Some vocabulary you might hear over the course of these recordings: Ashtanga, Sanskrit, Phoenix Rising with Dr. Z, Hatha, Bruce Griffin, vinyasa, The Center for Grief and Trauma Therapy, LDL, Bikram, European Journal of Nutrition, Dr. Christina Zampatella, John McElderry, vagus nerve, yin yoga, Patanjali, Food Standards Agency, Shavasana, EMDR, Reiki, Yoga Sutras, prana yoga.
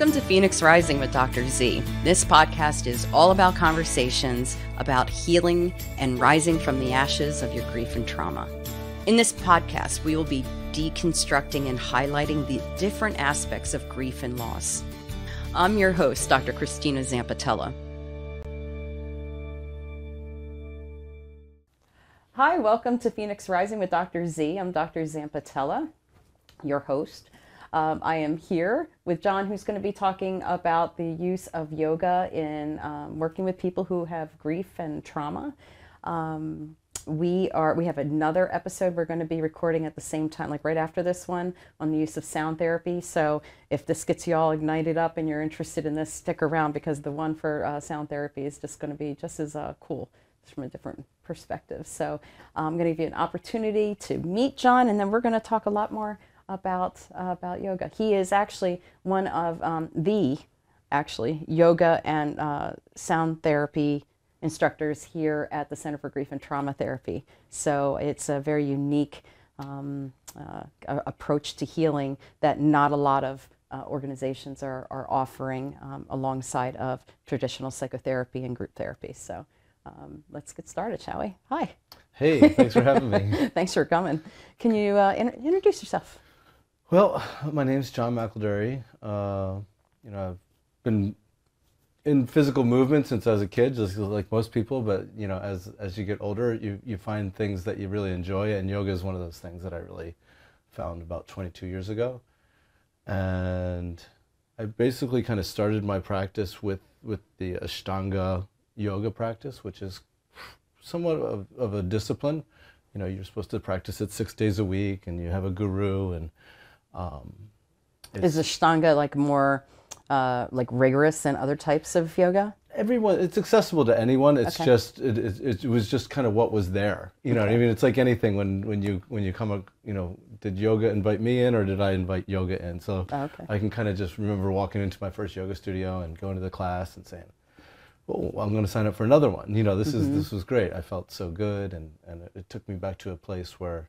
Welcome to Phoenix Rising with Dr. Z. This podcast is all about conversations about healing and rising from the ashes of your grief and trauma. In this podcast, we will be deconstructing and highlighting the different aspects of grief and loss. I'm your host, Dr. Christina Zampatella. Hi, welcome to Phoenix Rising with Dr. Z. I'm Dr. Zampatella, your host. I am here with John, who's going to be talking about the use of yoga in working with people who have grief and trauma. We have another episode we're going to be recording at the same time, like right after this one, on the use of sound therapy. So if this gets you all ignited up and you're interested in this, stick around, because the one for sound therapy is just going to be just as cool, just from a different perspective. So I'm going to give you an opportunity to meet John, and then we're going to talk a lot more about yoga. He is actually one of the yoga and sound therapy instructors here at the Center for Grief and Trauma Therapy. So it's a very unique approach to healing that not a lot of organizations are offering alongside of traditional psychotherapy and group therapy. So let's get started, shall we? Hi. Hey, thanks for having me. Thanks for coming. Can you introduce yourself? Well, my name's John McElderry. I've been in physical movement since I was a kid, just like most people. But as you get older, you find things that you really enjoy, and yoga is one of those things that I really found about 22 years ago. And I basically kind of started my practice with the Ashtanga yoga practice, which is somewhat of a discipline. You're supposed to practice it 6 days a week, and you have a guru. And is Ashtanga like more like rigorous than other types of yoga? It's accessible to anyone. It's okay. It was just kind of what was there. What I mean? It's like anything. When you come up, did yoga invite me in, or did I invite yoga in? So I can kind of just remember walking into my first yoga studio and going to the class and saying, oh, I'm going to sign up for another one. This was great. I felt so good, and it took me back to a place where,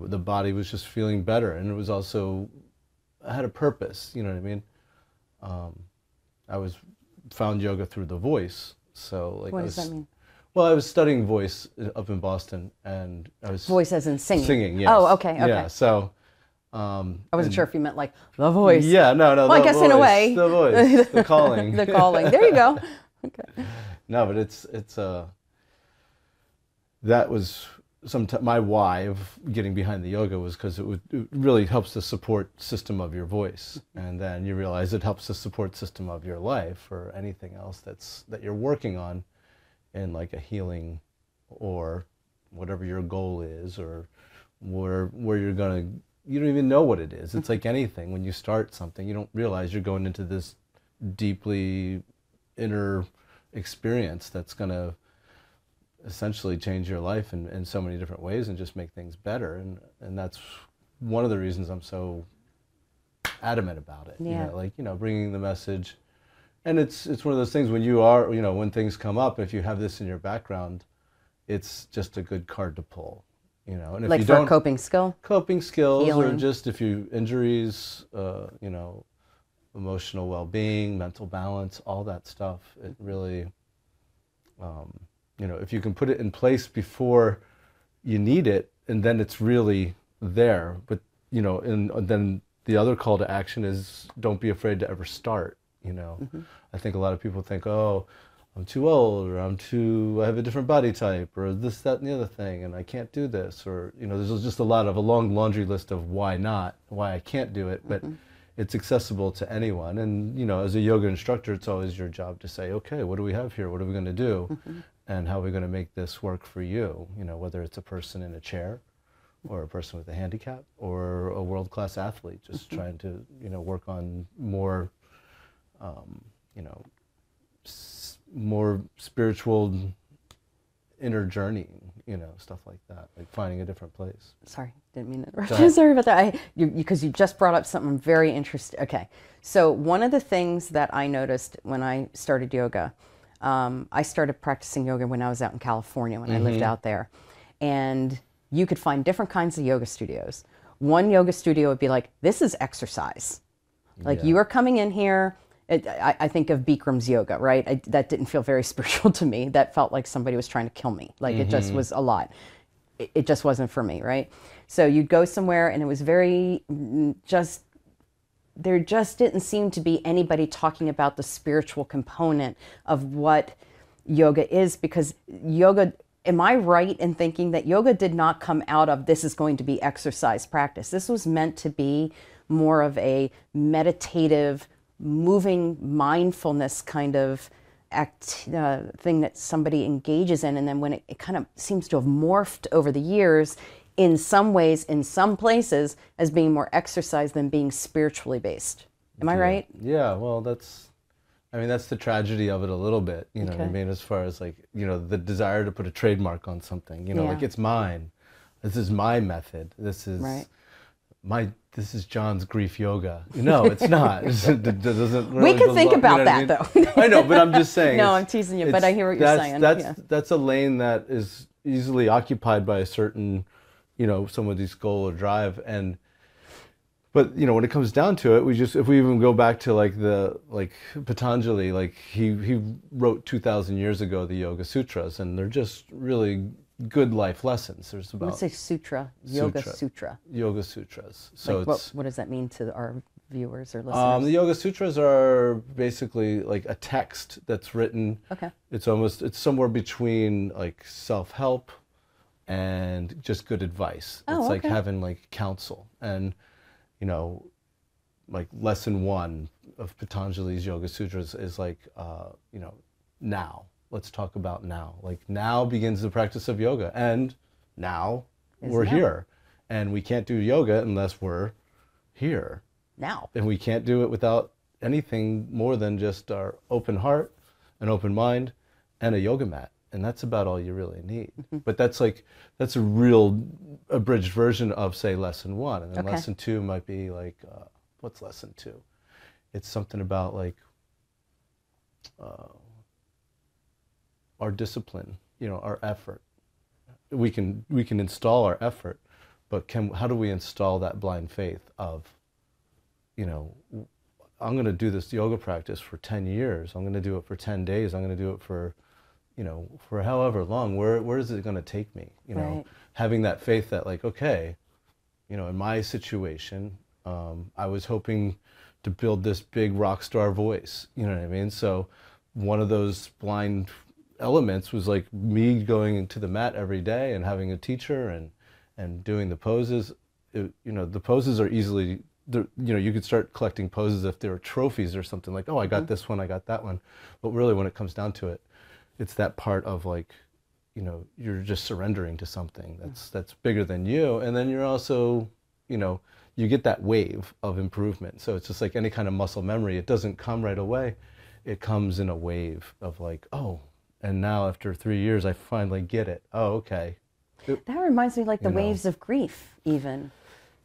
the body was just feeling better, and it was also, I had a purpose. You know what I mean? I found yoga through the voice. So, like, what does that mean? Well, I was studying voice up in Boston, and I was voice as in singing. Singing, yes. Oh, okay. Yeah. So. I wasn't sure if you meant like the voice. Yeah, no. Well, I guess voice, in a way, the voice, the calling, the calling. There you go. Okay. No, but it's that was my why of getting behind the yoga was because it really helps the support system of your voice, and then you realize it helps the support system of your life or anything else that you're working on, in like a healing, or whatever your goal is, or where you're gonna. You don't even know what it is. It's like anything. When you start something, you don't realize you're going into this deeply inner experience that's going to essentially change your life in so many different ways and just make things better. And that's one of the reasons I'm so adamant about it. Yeah. Bringing the message. And it's one of those things when you are, when things come up, if you have this in your background, it's just a good card to pull. And if like you for don't, a coping skill? Coping skills, healing. Or just if you injuries, emotional well-being, mental balance, all that stuff. It really, if you can put it in place before you need it, and then it's really there. But, and then the other call to action is don't be afraid to ever start, Mm-hmm. I think a lot of people think, oh, I'm too old, or I have a different body type, or this, that, and the other thing, and I can't do this, or, there's just a long laundry list of why I can't do it, but it's accessible to anyone. And, as a yoga instructor, it's always your job to say, okay, what do we have here? What are we going to do? Mm-hmm. And how are we going to make this work for you? Whether it's a person in a chair, or a person with a handicap, or a world-class athlete, just trying to, work on more, more spiritual inner journey, stuff like that, like finding a different place. Sorry, didn't mean to interrupt you. Sorry about that. Because you just brought up something very interesting. Okay, so one of the things that I noticed when I started yoga, I started practicing yoga when I was out in California, when I lived out there. And you could find different kinds of yoga studios. One yoga studio would be like, this is exercise. Like you are coming in here. I think of Bikram's yoga, right? That didn't feel very spiritual to me. That felt like somebody was trying to kill me. Like it just was a lot. It just wasn't for me, right? So you'd go somewhere and it was very just, there just didn't seem to be anybody talking about the spiritual component of what yoga is, because yoga, am I right in thinking that yoga did not come out of this is going to be exercise practice? This was meant to be more of a meditative, moving mindfulness kind of thing that somebody engages in, and then when it kind of seems to have morphed over the years in some ways, in some places, as being more exercise than being spiritually based. Am I right? Yeah, well, that's, I mean, that's the tragedy of it a little bit, you know what I mean, as far as like, you know, the desire to put a trademark on something, you know, like it's mine, this is my method, this is this is John's grief yoga. No, it's not. It doesn't really we can think about that, I mean? Though. I know, but I'm just saying. No, I'm teasing you, but I hear what you're saying. That's a lane that is easily occupied by a certain, you know, somebody's goal or drive. And, but, you know, when it comes down to it, we just, if we even go back to like the, like Patanjali, like he wrote 2,000 years ago the Yoga Sutras, and they're just really good life lessons. There's about, what's a sutra? Yoga Sutras. So like what does that mean to our viewers or listeners? The Yoga Sutras are basically like a text that's written. Okay. It's somewhere between like self-help and just good advice. Oh, it's like having like counsel, and you know, like lesson 1 of Patanjali's Yoga Sutras is like, you know, now. Let's talk about now. Like now begins the practice of yoga, and now we're here, and we can't do yoga unless we're here now, and we can't do it without anything more than just our open heart, an open mind, and a yoga mat, and that's about all you really need. But that's like, that's a real abridged version of say lesson 1, and then lesson 2 might be like, what's lesson 2? It's something about like, our discipline, you know, our effort. We can install our effort, but how do we install that blind faith of, you know, I'm going to do this yoga practice for 10 years. I'm going to do it for 10 days. I'm going to do it for, you know, for however long. Where is it going to take me? You know, having that faith that like, okay, you know, in my situation, I was hoping to build this big rock star voice. You know what I mean? So one of those blind elements was like me going into the mat every day and having a teacher and doing the poses. You know, the poses are easily, you know, you could start collecting poses if there were trophies or something like, oh, I got this one, I got that one. But really when it comes down to it, it's that part of like, you know, you're just surrendering to something that's bigger than you. And then you're also, you know, you get that wave of improvement. So it's just like any kind of muscle memory. It doesn't come right away. It comes in a wave of like, oh, and now after 3 years, I finally get it. Oh, okay. That reminds me like the waves of grief even,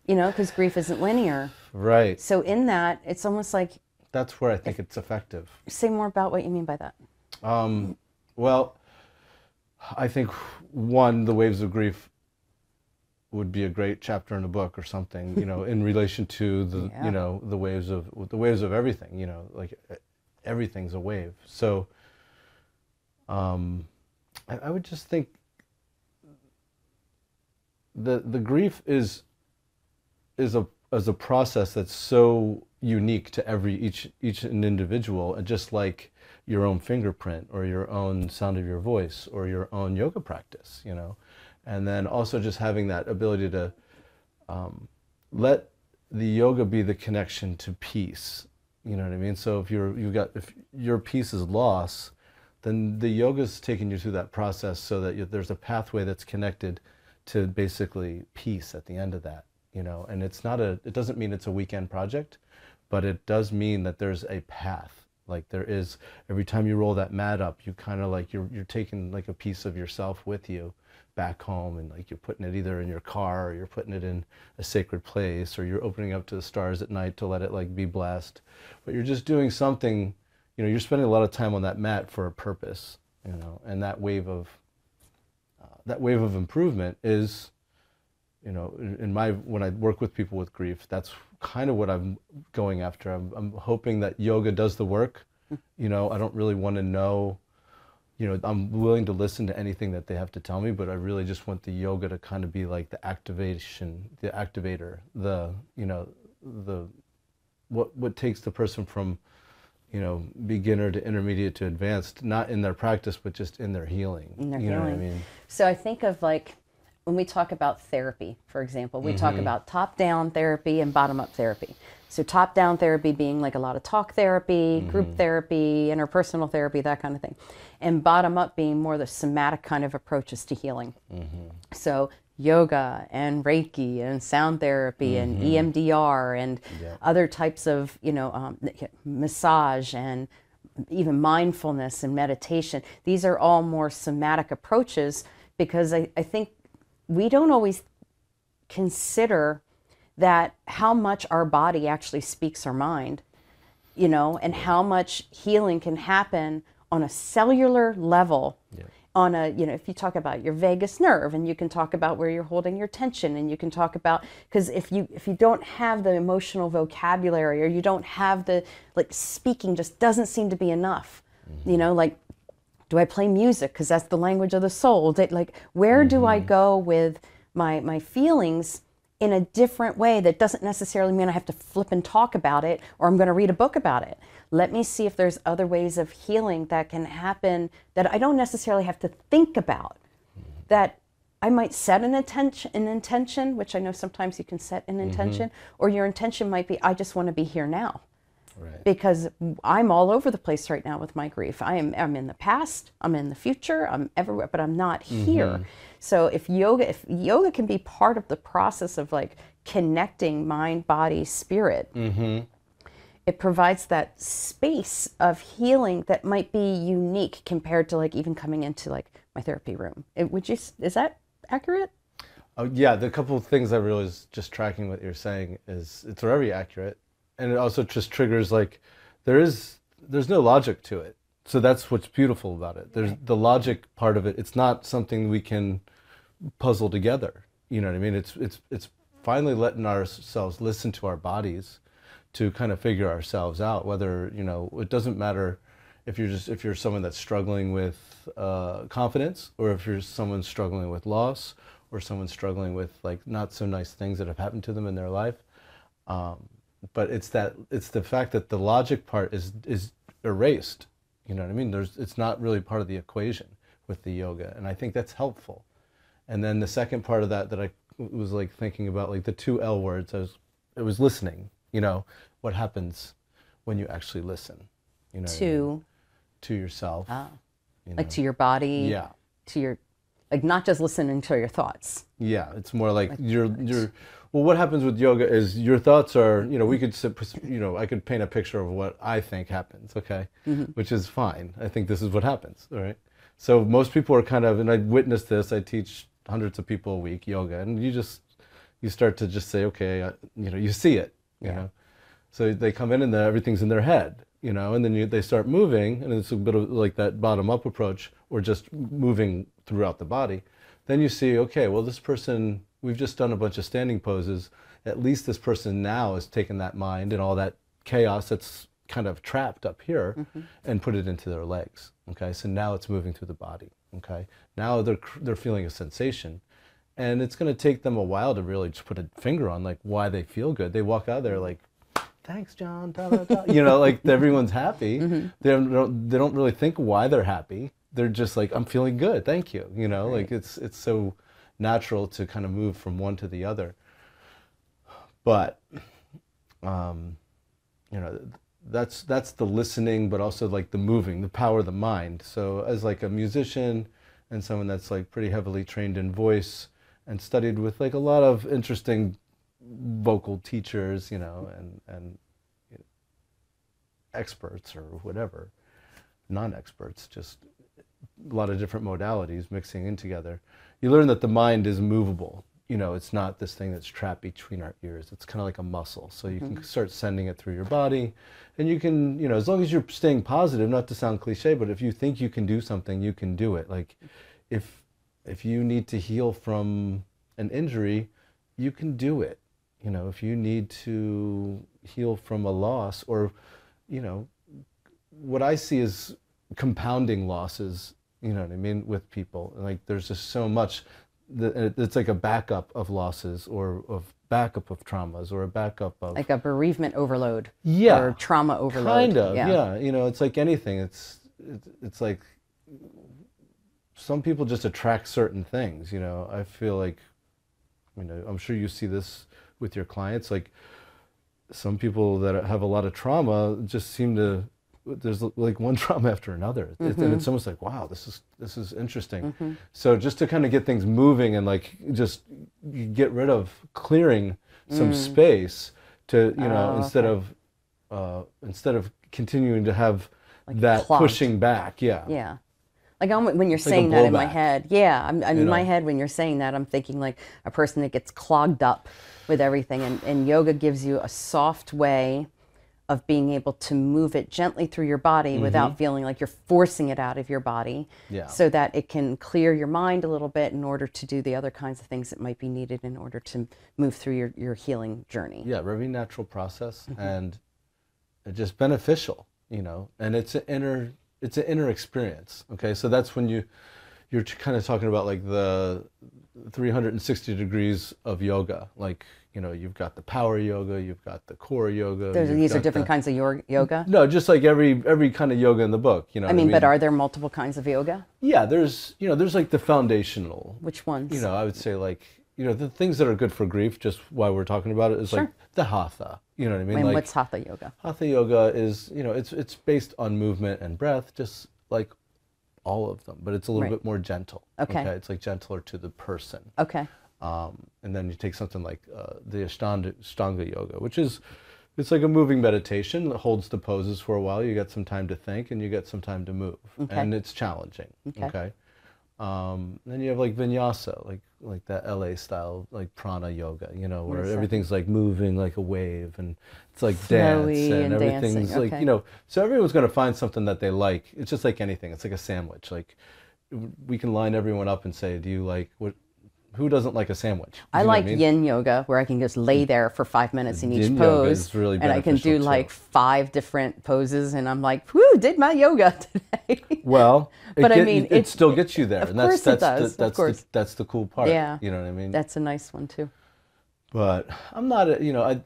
you know, because grief isn't linear. Right. So in that, it's almost like... That's where I think it's effective. Say more about what you mean by that. Well, I think one, the waves of grief would be a great chapter in a book or something, you know, in relation to the, you know, the waves of everything, you know, like everything's a wave. So... I would just think the grief is a process that's so unique to each an individual, and just like your own fingerprint or your own sound of your voice or your own yoga practice, you know, and then also just having that ability to let the yoga be the connection to peace. You know what I mean? So if your peace is lost, then the yoga's taking you through that process so that there's a pathway that's connected to basically peace at the end of that, you know, and it's not a, it doesn't mean it's a weekend project, but it does mean that there's a path. Like there is, every time you roll that mat up, you kind of like, you're taking like a piece of yourself with you back home, and like you're putting it either in your car or you're putting it in a sacred place, or you're opening up to the stars at night to let it like be blessed, but you're just doing something. You know, you're spending a lot of time on that mat for a purpose, you know, and that wave of improvement is you know, when I work with people with grief, that's kind of what I'm going after. I'm hoping that yoga does the work. You know, I don't really want to know, you know, I'm willing to listen to anything that they have to tell me, but I really just want the yoga to kind of be like the activation, the activator, the, you know, the, what takes the person from, you know, beginner to intermediate to advanced, not in their practice, but just in their healing. In their healing. You know what I mean? So I think of like, when we talk about therapy, for example, we talk about top-down therapy and bottom-up therapy. So top-down therapy being like a lot of talk therapy, group therapy, interpersonal therapy, that kind of thing. And bottom-up being more the somatic kind of approaches to healing. So yoga and Reiki and sound therapy and EMDR and other types of, you know, massage and even mindfulness and meditation. These are all more somatic approaches because I think we don't always consider that how much our body actually speaks our mind, you know, and how much healing can happen on a cellular level. On a, you know, if you talk about your vagus nerve, and you can talk about where you're holding your tension, and you can talk about, because if you don't have the emotional vocabulary, or you don't have the, like, speaking just doesn't seem to be enough, you know, like, do I play music because that's the language of the soul? Like, where do I go with my feelings in a different way that doesn't necessarily mean I have to flip and talk about it, or I'm going to read a book about it? Let me see if there's other ways of healing that can happen that I don't necessarily have to think about, that I might set an intention, which I know sometimes you can set an intention, or your intention might be, I just want to be here now. Right. Because I'm all over the place right now with my grief. I'm in the past, I'm in the future, I'm everywhere, but I'm not here. So if yoga can be part of the process of like connecting mind, body, spirit, it provides that space of healing that might be unique compared to like even coming into like my therapy room. Is that accurate? Oh, yeah, the couple of things I realized just tracking what you're saying is it's very accurate. And it also just triggers, like, there's no logic to it. So that's what's beautiful about it. There's the logic part of it. It's not something we can puzzle together. You know what I mean? It's finally letting ourselves listen to our bodies to kind of figure ourselves out. Whether, you know, it doesn't matter if you're someone that's struggling with confidence, or if you're someone struggling with loss, or someone struggling with like not so nice things that have happened to them in their life. But it's the fact that the logic part is erased. You know what I mean? It's not really part of the equation with the yoga, and I think that's helpful. And then the second part of that I was like thinking about, like the two L words. I was listening. You know what happens when you actually listen? You know, to yourself, you know? Like to your body. Yeah. To your, like, not just listening to your thoughts. Yeah, it's more like your. Well, what happens with yoga is your thoughts are, you know, I could paint a picture of what I think happens, okay? Which is fine. I think this is what happens, all right? So most people are kind of, and I witnessed this, I teach hundreds of people a week yoga, and you start to just say, okay, you know, you see it, you know? So they come in and everything's in their head, you know, and then they start moving, and it's a bit of like that bottom-up approach, or just moving throughout the body. Then you see, okay, well, this person, we've just done a bunch of standing poses. At least this person now has taken that mind and all that chaos that's kind of trapped up here and put it into their legs, okay? So now it's moving through the body, okay? Now they're feeling a sensation, and it's gonna take them a while to really just put a finger on like why they feel good. They walk out there like, thanks, John, da, da, da. You know, like everyone's happy. They don't really think why they're happy. They're just like, I'm feeling good, thank you. You know, like it's so natural to kind of move from one to the other. But, you know, that's the listening, but also like the moving, the power of the mind. So as like a musician and someone that's like pretty heavily trained in voice and studied with like a lot of interesting vocal teachers, you know, and you know, experts or whatever, non-experts, just a lot of different modalities mixing in together. You learn that the mind is movable. You know, it's not this thing that's trapped between our ears. It's kind of like a muscle. So you can start sending it through your body, and you can, you know, as long as you're staying positive, not to sound cliche, but if you think you can do something, you can do it. Like if you need to heal from an injury, you can do it. You know, if you need to heal from a loss, or, you know, what I see is compounding losses, you know what I mean, with people. Like, there's just so much, it's like a backup of losses, or of backup of traumas, or a backup of... Like a bereavement overload. Yeah. Or trauma overload. Kind of, yeah. Yeah. You know, it's like anything. It's like, some people just attract certain things, you know. I feel like, you know, I'm sure you see this with your clients, like some people that have a lot of trauma just seem to, there's like one trauma after another. Mm-hmm. And it's almost like, wow, this is interesting. Mm-hmm. So just to kind of get things moving and like just get rid of clearing some space to, you know, instead of continuing to have like that clogged. Pushing back. Yeah. Yeah. Like, when you're saying that in my head, yeah, in my head when you're saying that, I'm thinking like a person that gets clogged up with everything, and yoga gives you a soft way of being able to move it gently through your body without feeling like you're forcing it out of your body, so that it can clear your mind a little bit in order to do the other kinds of things that might be needed in order to move through your healing journey. Yeah, very natural process, and just beneficial, you know, and it's an inner experience, okay? So that's when you're kind of talking about like the 360 degrees of yoga. Like, you know, you've got the power yoga, you've got the core yoga. These are different kinds of yoga? No, just like every kind of yoga in the book, you know. I mean, but are there multiple kinds of yoga? Yeah, there's like the foundational. Which ones? You know, I would say like, you know, the things that are good for grief, just why we're talking about it, is like the Hatha. You know what I mean? And like, what's Hatha yoga? Hatha yoga is, you know, it's based on movement and breath, just like all of them, but it's a little bit more gentle. Okay. Okay. It's like gentler to the person. Okay. And then you take something like the Ashtanga yoga, which is, it's like a moving meditation that holds the poses for a while. You got some time to think and you got some time to move. Okay. And it's challenging. Okay. Okay? Then you have like vinyasa, like that LA style, like prana yoga, you know, where everything's like moving like a wave, and it's like flowy dance and everything's dancing. Like, you know, so everyone's going to find something that they like. It's just like anything. It's like a sandwich. Like, we can line everyone up and say, do you like what? Who doesn't like a sandwich? I like yin yoga, where I can just lay there for 5 minutes in each pose, really, and I can do like 5 different poses, and I'm like, "Whoo, did my yoga today!" Well, but I mean, it still gets you there, and that's the cool part. Yeah, you know what I mean. That's a nice one too. But I'm not, you know,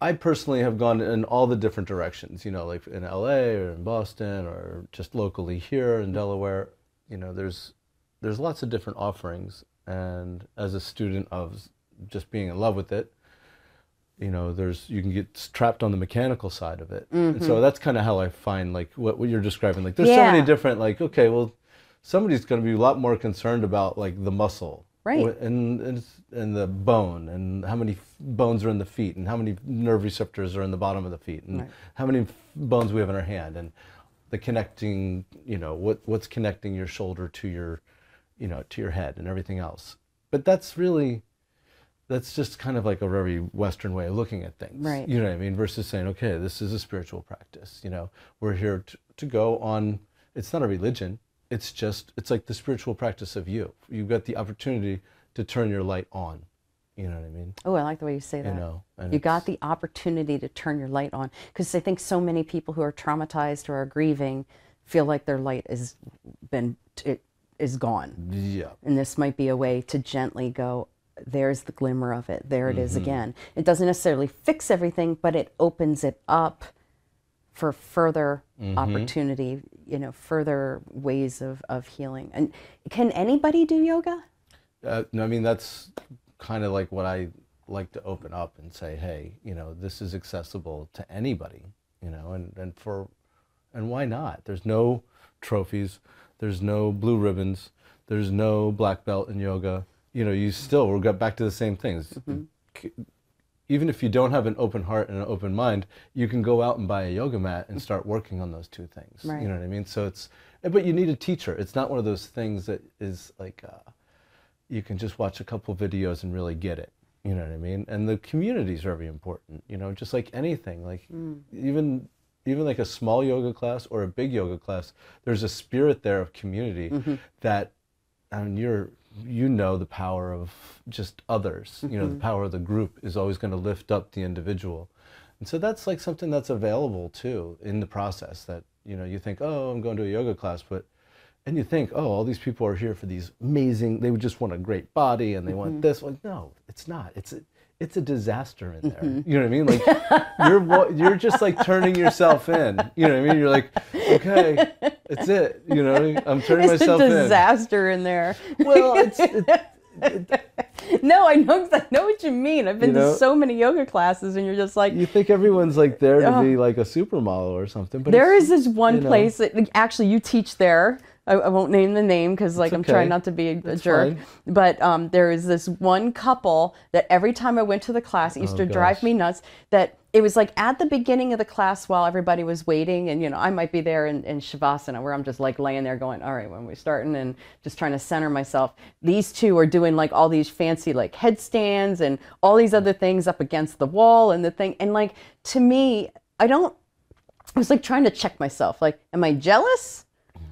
I personally have gone in all the different directions, you know, like in LA or in Boston or just locally here in Delaware. You know, there's lots of different offerings. And as a student of just being in love with it, you know, you can get trapped on the mechanical side of it. Mm-hmm. And so that's kind of how I find like what you're describing. Like, there's so many different, like, okay, well, somebody's going to be a lot more concerned about like the muscle, right? And the bone, and how many bones are in the feet, and how many nerve receptors are in the bottom of the feet, and how many bones we have in our hand, and the connecting, you know, what's connecting your shoulder to your, you know, to your head and everything else. But that's just kind of like a very Western way of looking at things. Right. You know what I mean? Versus saying, okay, this is a spiritual practice. You know, we're here to go on, it's not a religion. It's just, it's like the spiritual practice of you. You've got the opportunity to turn your light on. You know what I mean? Oh, I like the way you say that. You know, you got the opportunity to turn your light on. Because I think so many people who are traumatized or are grieving feel like their light has been, is gone. Yeah. And this might be a way to gently go, there's the glimmer of it. There it is again. It doesn't necessarily fix everything, but it opens it up for further opportunity, you know, further ways of healing. And can anybody do yoga? No, I mean, that's kind of like what I like to open up and say, hey, you know, this is accessible to anybody, you know, and why not? There's no trophies. There's no blue ribbons. There's no black belt in yoga. You know, we'll get back to the same things. Even if you don't have an open heart and an open mind, you can go out and buy a yoga mat and start working on those two things. Right. You know what I mean? So but you need a teacher. It's not one of those things that is like, you can just watch a couple videos and really get it. You know what I mean? And the communities are very important, you know, just like anything, like even like a small yoga class or a big yoga class, there's a spirit there of community that, I mean, you're you know the power of just others. Mm-hmm. You know, the power of the group is always going to lift up the individual. And so that's like something that's available too in the process, that, you know, you think, oh, I'm going to a yoga class, but, and you think, oh, all these people are here for these amazing, they would just want a great body and they mm-hmm. want this. Like, no, it's not. It's a disaster in there. Mm-hmm. You know what I mean? Like you're just like turning yourself in. You know what I mean? You're like, okay, it's it. You know, I'm turning myself in. It's a disaster in there. Well, no, I know what you mean. I've been to so many yoga classes, and you're just like, you think everyone's like there to be like a supermodel or something. But there is this one place that actually you teach there. I won't name the name because, like, I'm trying not to be a jerk. Fine. But there is this one couple that every time I went to the class, it used to drive me nuts. That it was like at the beginning of the class while everybody was waiting, and, you know, I might be there in Shavasana where I'm just like laying there going, all right, when we're starting, and just trying to center myself. These two are doing like all these fancy like headstands and all these other things up against the wall and the thing. And like, to me, I was like trying to check myself. Like, am I jealous?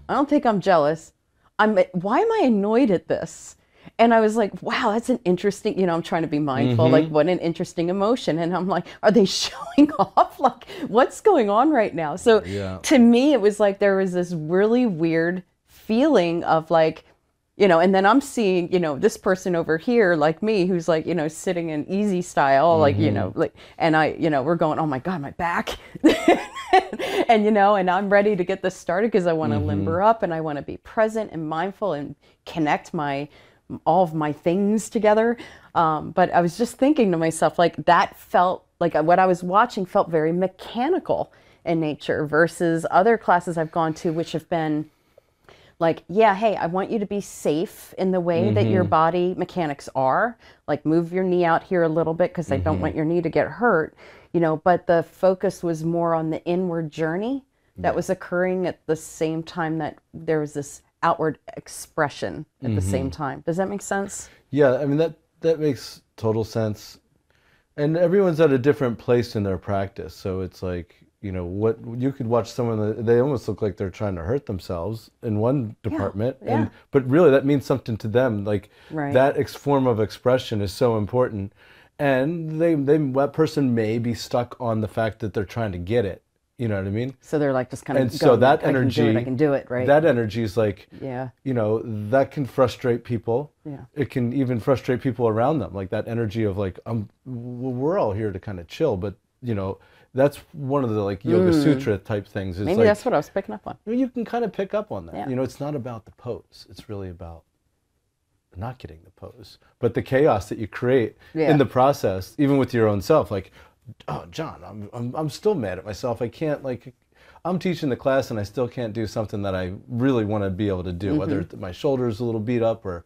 I don't think I'm jealous. Why am I annoyed at this? And I was like, wow, that's an interesting, you know, I'm trying to be mindful, like, what an interesting emotion. And I'm like, are they showing off? Like, what's going on right now? So to me, it was like, there was this really weird feeling of like, you know, and then I'm seeing, you know, this person over here, like me, who's like, you know, sitting in easy style, like, you know, like, and I, you know, we're going, oh my God, my back. And, you know, and I'm ready to get this started because I want to limber up and I want to be present and mindful and connect all of my things together. But I was just thinking to myself, like, that felt like what I was watching felt very mechanical in nature versus other classes I've gone to, which have been like, yeah, hey, I want you to be safe in the way that your body mechanics are. Like, move your knee out here a little bit because I don't want your knee to get hurt, you know, but the focus was more on the inward journey that was occurring at the same time that there was this outward expression at the same time. Does that make sense? Yeah, I mean, that makes total sense. And everyone's at a different place in their practice. So it's like, you know, what you could watch someone that they almost look like they're trying to hurt themselves in one department, but really that means something to them. Like that form of expression is so important, and that person may be stuck on the fact that they're trying to get it. You know what I mean? So they're like just kind of, and so that like, energy, I can do it, right? That energy is like, you know, that can frustrate people. Yeah, it can even frustrate people around them. Like that energy of like, we're all here to kind of chill, but you know. That's one of the like Yoga Sutra type things. Maybe like, that's what I was picking up on. You can kind of pick up on that. Yeah. You know, it's not about the pose. It's really about not getting the pose, but the chaos that you create in the process, even with your own self. Like, oh, John, I'm still mad at myself. I can't, like, I'm teaching the class and I still can't do something that I really want to be able to do, whether my shoulder's a little beat up or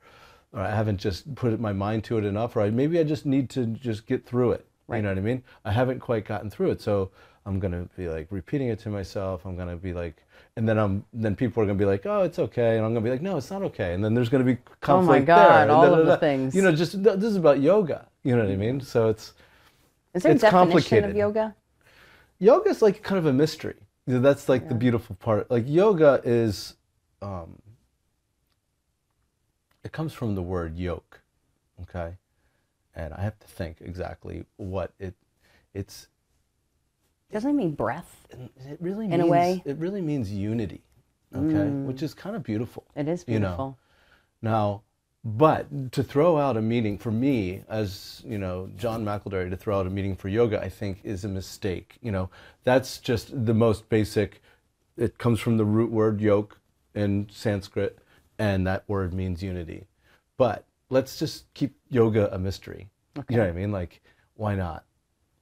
I haven't just put my mind to it enough, or maybe I just need to just get through it. You know what I mean? I haven't quite gotten through it, so I'm gonna be like repeating it to myself. I'm gonna be like, and then people are gonna be like, oh, it's okay, and I'm gonna be like, no, it's not okay, and then there's gonna be conflict. Oh my God, there, all of the things. You know, just this is about yoga. You know what I mean? So it's complicated. Is there a definition of yoga? Yoga is like kind of a mystery. You know, that's like the beautiful part. Like yoga is, it comes from the word yoke. Okay. And I have to think exactly what it's. Doesn't it mean breath? It really means, in a way. It really means unity, okay? Which is kind of beautiful. It is beautiful. You know? Now, but to throw out a meaning for me, as you know, John McElderry, to throw out a meaning for yoga, I think is a mistake. You know, that's just the most basic. It comes from the root word yoke in Sanskrit, and that word means unity, but. Let's just keep yoga a mystery. Okay. You know what I mean? Like, why not?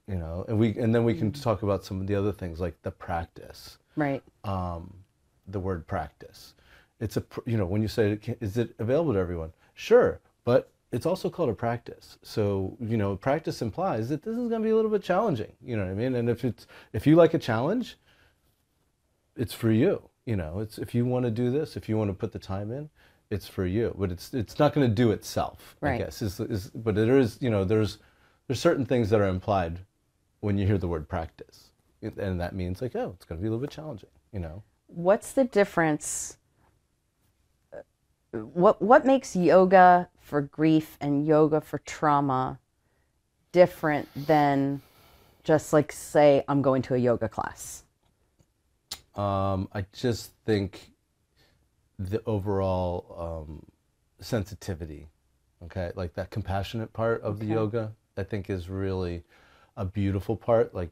You know, and then we can talk about some of the other things, like the practice. Right. The word practice. It's a, you know, when you say, is it available to everyone? Sure, but it's also called a practice. So, you know, practice implies that this is going to be a little bit challenging. You know what I mean? And if you like a challenge, it's for you. You know, it's if you want to do this, if you want to put the time in. It's for you, but it's not going to do itself. Right. I guess but there is, you know, there's certain things that are implied when you hear the word practice, and that means like, oh, it's going to be a little bit challenging, you know. What's the difference what makes yoga for grief and yoga for trauma different than just, like, say I'm going to a yoga class? I just think the overall sensitivity, okay, like that compassionate part of the yoga, I think is really a beautiful part. Like,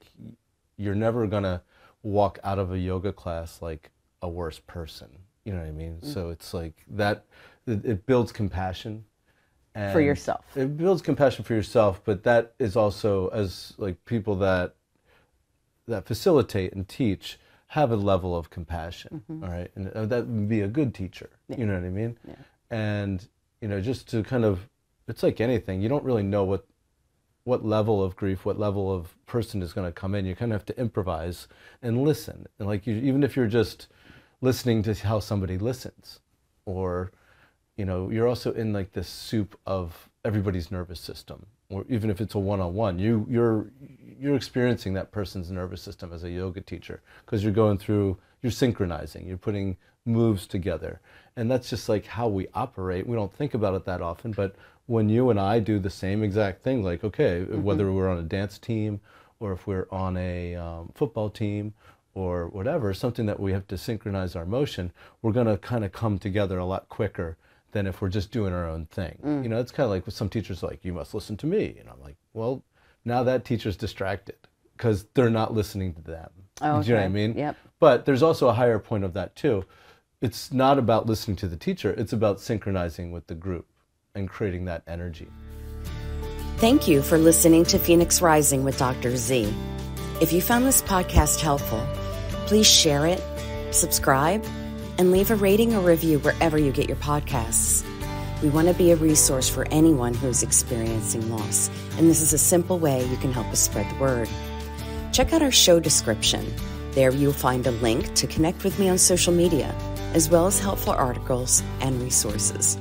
you're never gonna walk out of a yoga class like a worse person, you know what I mean? Mm-hmm. So it's like that, it builds compassion. And for yourself. It builds compassion for yourself, but that is also, as like people that facilitate and teach, have a level of compassion, mm-hmm. all right? And that would be a good teacher, yeah. you know what I mean? Yeah. And, you know, just to kind of, it's like anything, you don't really know what level of grief, what level of person is going to come in. You kind of have to improvise and listen. And like, even if you're just listening to how somebody listens, or, you know, you're also in like this soup of everybody's nervous system, or even if it's a one-on-one, you're experiencing that person's nervous system as a yoga teacher, because you're going through, you're synchronizing, you're putting moves together. And that's just like how we operate. We don't think about it that often, but when you and I do the same exact thing, like, okay, mm-hmm. whether we're on a dance team or if we're on a football team or whatever, something that we have to synchronize our emotion, we're going to kind of come together a lot quicker than if we're just doing our own thing. Mm. You know, it's kind of like with some teachers, like, you must listen to me. And I'm like, well, now that teacher's distracted because they're not listening to them. Oh, okay. Do you know what I mean? Yep. But there's also a higher point of that too. It's not about listening to the teacher. It's about synchronizing with the group and creating that energy. Thank you for listening to Phoenix Rising with Dr. Z. If you found this podcast helpful, please share it, subscribe, and leave a rating or review wherever you get your podcasts. We want to be a resource for anyone who is experiencing loss, and this is a simple way you can help us spread the word. Check out our show description. There you'll find a link to connect with me on social media, as well as helpful articles and resources.